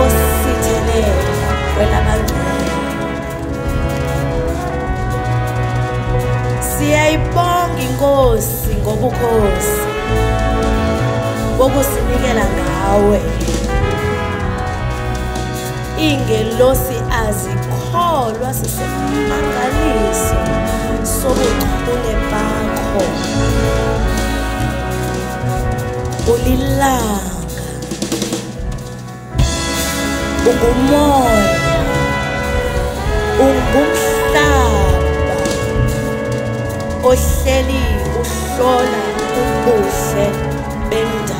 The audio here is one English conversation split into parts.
osithele kwelabanye siyayibonga inkosi ngobukhosi bokusinikela ngawe ingelosi azikholwa sisemangaliso sobuqhule bakho ulilanga ungumoya ungumhlaba ohleli uhlola ubuhle bendawo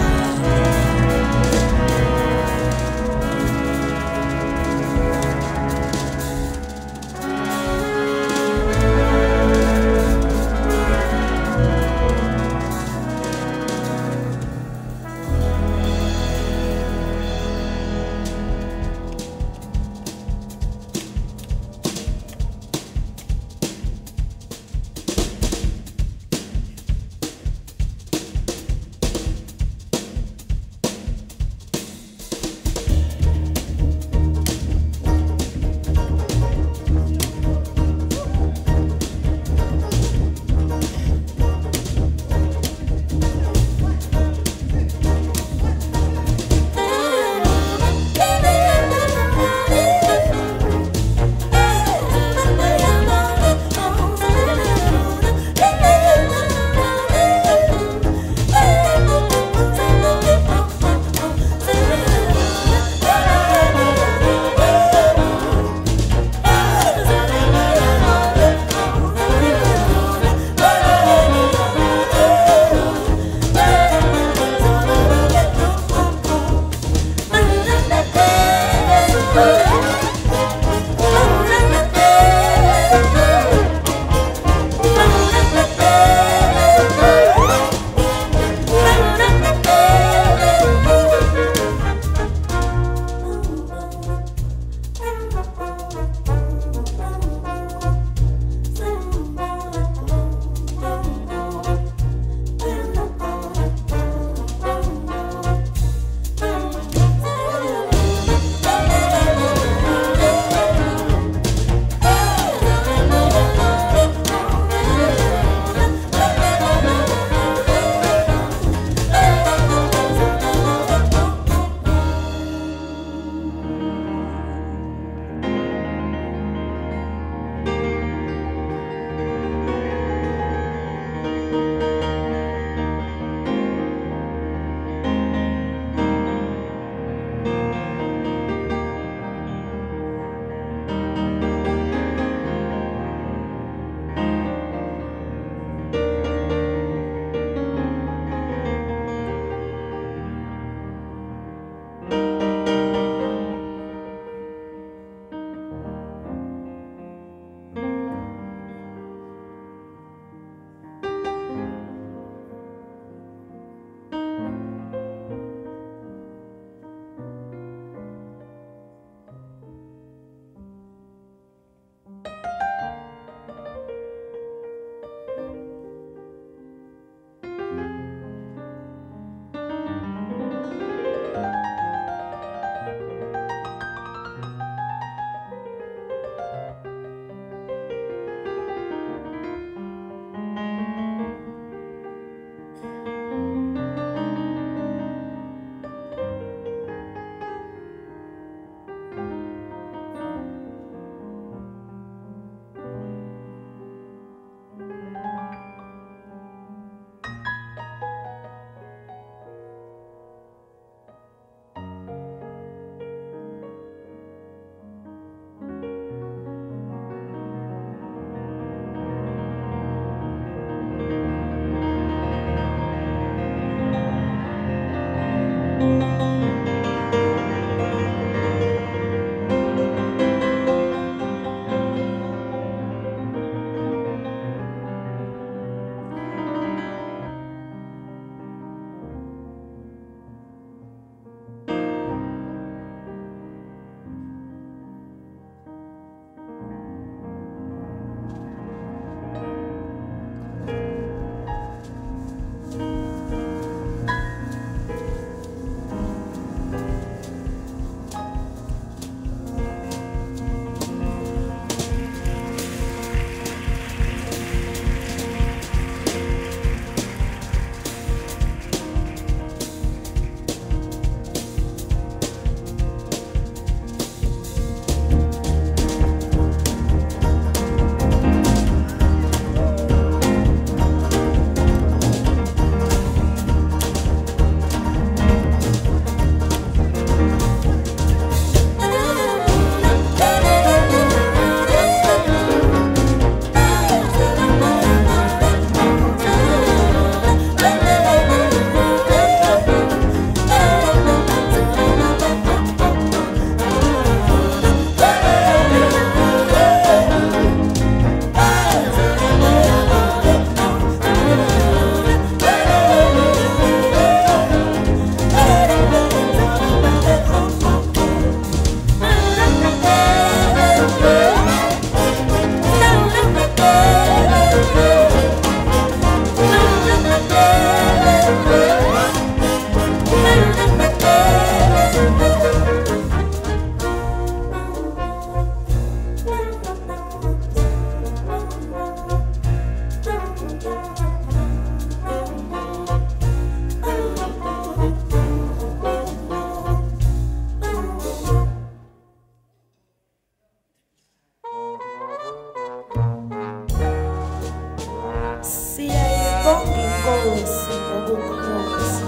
Inkosi ngobukhosi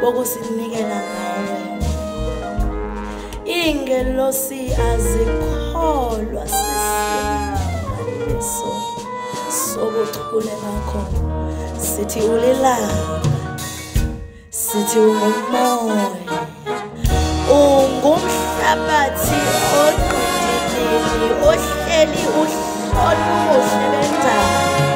bokusinikela ngawe. Ingelosi azikholwa sisiso sobuchule bakho. Sithi ulilanga, sithi umoya, ungumhlabathi oqhubekile ohleli uhlolo osebenzayo.